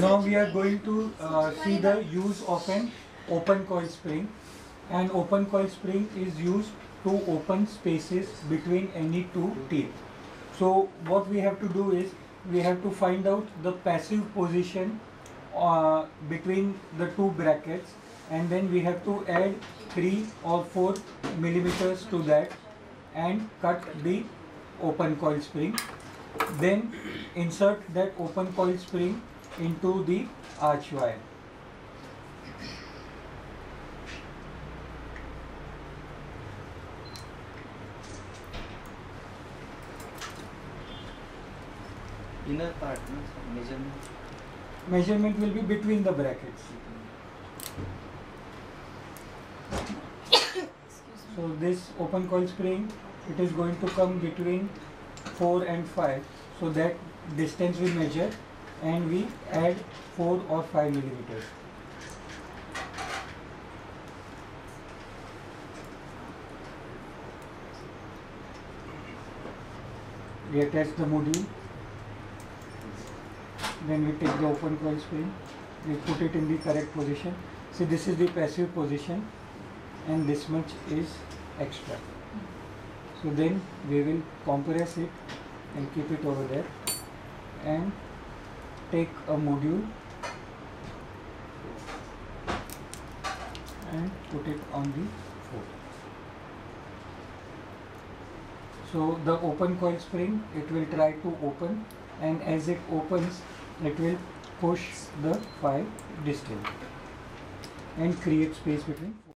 Now we are going to see the use of an open coil spring. An open coil spring is used to open spaces between any two teeth. So what we have to do is we have to find out the passive position between the two brackets, and then we have to add 3 or 4 millimeters to that and cut the open coil spring. Then insert that open coil spring into the arch wire. Inner part, measurement will be between the brackets. So this open coil spring, it is going to come between 4 and 5, so that distance we measure and we add 4 or 5 millimeters. We attach the module, then we take the open coil spring, we put it in the correct position. See, this is the passive position and this much is extra. So then we will compress it and keep it over there and take a module and put it on the foot. So the open coil spring, it will try to open, and as it opens it will push the 5 distal and create space between.